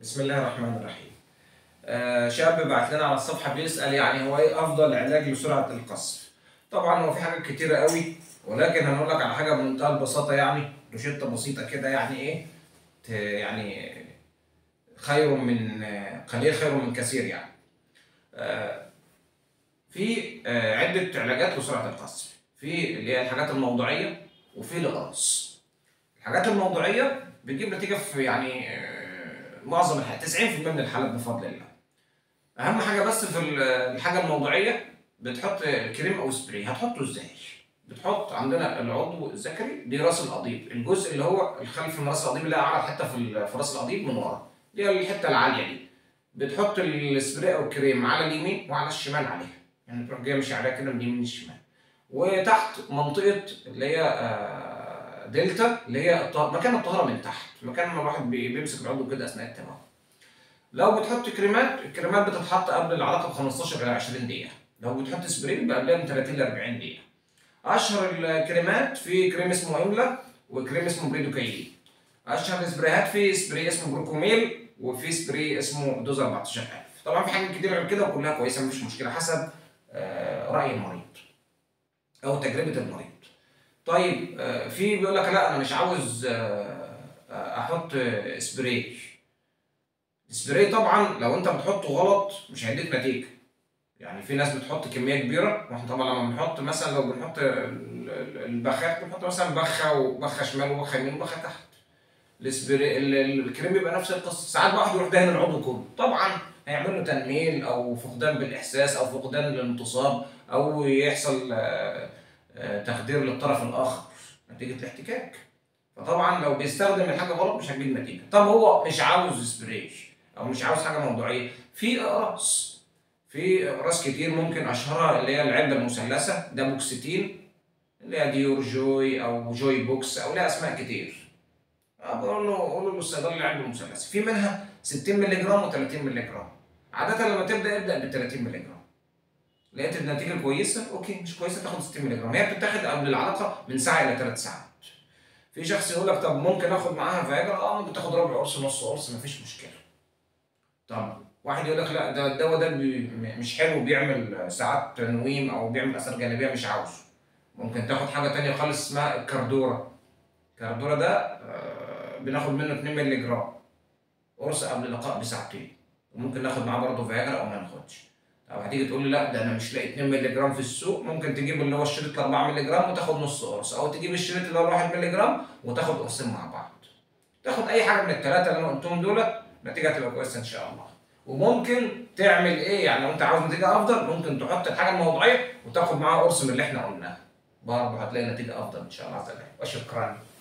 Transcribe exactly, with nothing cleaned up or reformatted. بسم الله الرحمن الرحيم. آه شاب بعت لنا على الصفحه بيسال يعني هو ايه افضل علاج لسرعه القصف؟ طبعا هو في حاجات كتيره قوي، ولكن هنقول لك على حاجه بمنتهى البساطه، يعني روشته بسيطه كده، يعني ايه يعني خير من قليل خير من كثير. يعني آه في آه عده علاجات لسرعه القصف، في اللي هي الحاجات الموضعيه وفي القص. الحاجات الموضعيه بتجيب نتيجه في يعني آه معظم الحالات، تسعين بالمية من الحالات بفضل الله. اهم حاجه بس في الحاجه الموضعيه بتحط كريم او سبراي. هتحطه ازاي؟ بتحط عندنا العضو الذكري، دي راس القضيب، الجزء اللي هو الخلف من راس القضيب اللي هي اعلى حته في في راس القضيب من ورا، دي الحته العاليه دي. بتحط السبراي او الكريم على اليمين وعلى الشمال عليها، يعني تروح جايه ماشي عليها كده من اليمين للشمال. وتحت منطقه اللي هي دلتا اللي هي مكان الطهاره من تحت، مكان ما الواحد بيمسك العضو كده اثناء التمرين. لو بتحط كريمات، الكريمات بتتحط قبل العلاقه ب خمستاشر الى عشرين دقيقه، لو بتحط سبراي بقى قبلها من تلاتين ل اربعين دقيقه. اشهر الكريمات في كريم اسمه املا وكريم اسمه بريدوكايين. اشهر السبرايات في سبراي اسمه بروكوميل وفي سبراي اسمه دوز اربعتاشر الف. طبعا في حاجات كتير غير كده وكلها كويسه مفيش مشكله، حسب راي المريض او تجربه المريض. طيب في بيقول لك لا انا مش عاوز احط سبراي. السبراي طبعا لو انت بتحطه غلط مش هيديك نتيجه، يعني في ناس بتحط كميه كبيره، واحنا طبعا لما بنحط مثلا لو بنحط البخات بنحط مثلا بخه وبخه شمال وبخه يمين وبخه تحت. السبراي الكريم بيبقى نفس القصه، ساعات واحد يروح دهن العضو كله، طبعا هيعمل له تنميل او فقدان بالاحساس او فقدان للانتصاب او يحصل تخدير للطرف الاخر نتيجه الاحتكاك. فطبعا لو بيستخدم الحاجه غلط مش هتجيب نتيجه. طب هو مش عاوز سبراي او مش عاوز حاجه موضوعيه، في اقراص، في اقراص كتير ممكن اشهرها اللي هي العده المثلثه، ده بوكستين اللي هي ديور جوي او جوي بوكس او لها اسماء كتير. بقول له قول له الصيدلي العده المثلثه، في منها ستين مللي جرام و30 مللي جرام. عاده لما تبدا ابدا بال تلاتين مللي جرام. لقيت النتيجه كويسه، اوكي، مش كويسه تاخد ستين مللي جرام. هي بتتاخد قبل العلاقه من ساعه الى ثلاث ساعات. في شخص يقول لك طب ممكن اخد معاها فياجرا؟ اه ممكن تاخد ربع قرص نص قرص مفيش مشكله. طب واحد يقول لك لا ده الدواء ده مش حلو، بيعمل ساعات تنويم او بيعمل اثار جانبيه، مش عاوزه. ممكن تاخد حاجه ثانيه خالص اسمها الكاردوره. الكاردوره ده بناخد منه اتنين مللي جرام قرص قبل اللقاء بساعتين، وممكن ناخد معاه برضه فياجرا او ما ناخدش. او هتيجي تقول لي لا ده انا مش لاقي اتنين مللي جرام في السوق، ممكن تجيب اللي هو الشريط ال اربعة مللي جرام وتاخد نص قرص، او تجيب الشريط اللي هو واحد مللي جرام وتاخد قرصين مع بعض. تاخد اي حاجه من الثلاثه اللي انا قلتهم دول، النتيجه هتبقى كويسه ان شاء الله. وممكن تعمل ايه؟ يعني لو انت عاوز نتيجه افضل ممكن تحط الحاجه الموضعيه وتاخد معاها قرص من اللي احنا قلناها، برضه هتلاقي نتيجه افضل ان شاء الله عز وجل. وشكرا.